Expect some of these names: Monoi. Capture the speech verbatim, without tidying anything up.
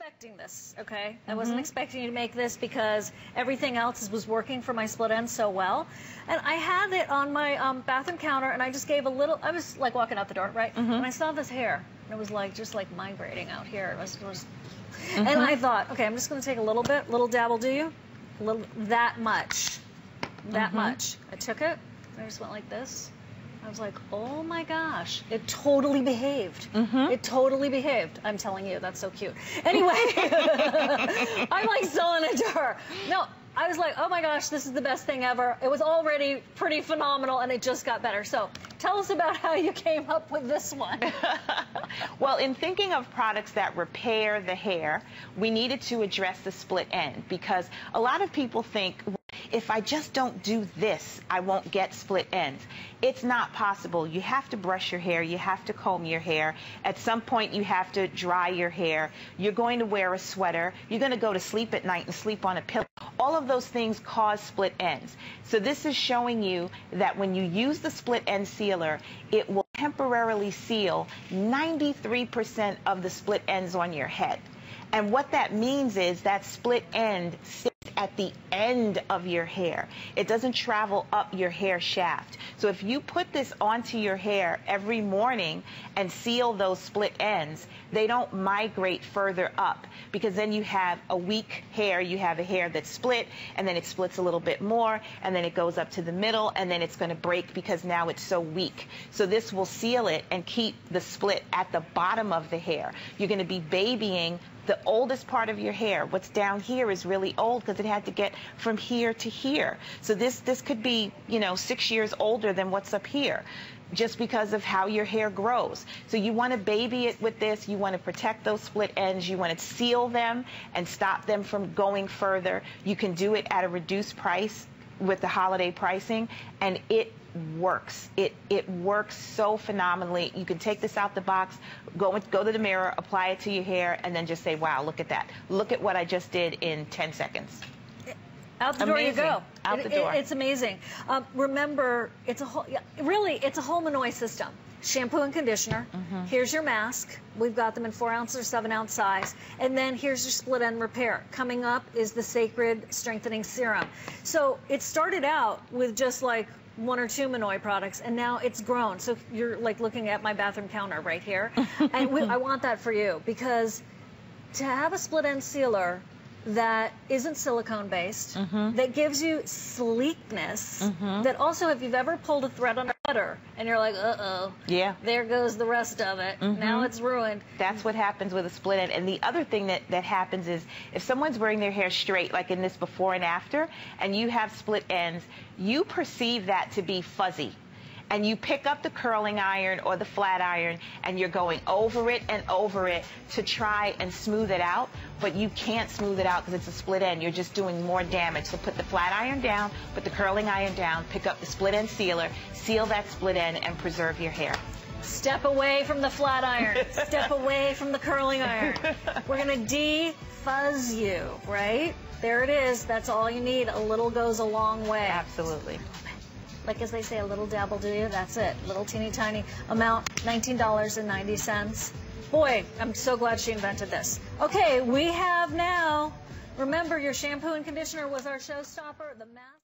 expecting this, okay? Mm-hmm. I wasn't expecting you to make this because everything else was working for my split end so well. And I had it on my um, bathroom counter, and I just gave a little, I was like walking out the door, right? Mm-hmm. And I saw this hair, and it was like just like migrating out here. It was, it was, mm-hmm. And I thought, okay, I'm just gonna take a little bit, little dabble, do you? A little, that much, that mm-hmm. much. I took it, and I just went like this. I was like, oh my gosh, it totally behaved. Mm-hmm. It totally behaved. I'm telling you, that's so cute. Anyway, I'm like selling it to her. No, I was like, oh my gosh, this is the best thing ever. It was already pretty phenomenal, and it just got better. So tell us about how you came up with this one. Well, in thinking of products that repair the hair, we needed to address the split end, because a lot of people think, if I just don't do this, I won't get split ends. It's not possible. You have to brush your hair. You have to comb your hair. At some point, you have to dry your hair. You're going to wear a sweater. You're going to go to sleep at night and sleep on a pillow. All of those things cause split ends. So this is showing you that when you use the split end sealer, it will temporarily seal ninety-three percent of the split ends on your head. And what that means is that split end sits at the end of your hair. It doesn't travel up your hair shaft. So if you put this onto your hair every morning and seal those split ends, they don't migrate further up, because then you have a weak hair. You have a hair that's split, and then it splits a little bit more, and then it goes up to the middle, and then it's going to break because now it's so weak. So this will seal it and keep the split at the bottom of the hair. You're going to be babying the oldest part of your hair. What's down here is really old because it had to get from here to here. So this this could be, you know, six years older than what's up here, just because of how your hair grows. So you want to baby it with this. You want to protect those split ends. You want to seal them and stop them from going further. You can do it at a reduced price with the holiday pricing, and it works. It it works so phenomenally. You can take this out the box, go go to the mirror, apply it to your hair, and then just say, wow, look at that. Look at what I just did in ten seconds. Out the amazing. Door you go. Out it, the door. It, it's amazing. Um, remember, it's a whole, really, it's a whole Monoi system. Shampoo and conditioner. Mm-hmm. Here's your mask. We've got them in four ounce or seven ounce size. And then here's your split end repair. Coming up is the Sacred Strengthening Serum. So it started out with just like one or two Monoi products, and now it's grown. So you're like looking at my bathroom counter right here. And we, I want that for you, because to have a split end sealer that isn't silicone based, mm-hmm. that gives you sleekness, mm-hmm. that also, if you've ever pulled a thread on a letter and you're like, uh-oh, yeah, there goes the rest of it, mm-hmm. now it's ruined. That's what happens with a split end. And the other thing that, that happens is, if someone's wearing their hair straight, like in this before and after, and you have split ends, you perceive that to be fuzzy. And you pick up the curling iron or the flat iron, and you're going over it and over it to try and smooth it out, but you can't smooth it out because it's a split end. You're just doing more damage. So put the flat iron down, put the curling iron down, pick up the split end sealer, seal that split end, and preserve your hair. Step away from the flat iron. Step away from the curling iron. We're gonna defuzz you, right? There it is, that's all you need. A little goes a long way. Absolutely. Like as they say, a little dabble, do you? That's it. Little teeny tiny amount, nineteen ninety. Boy, I'm so glad she invented this. Okay, we have now, remember your shampoo and conditioner was our showstopper. The mask.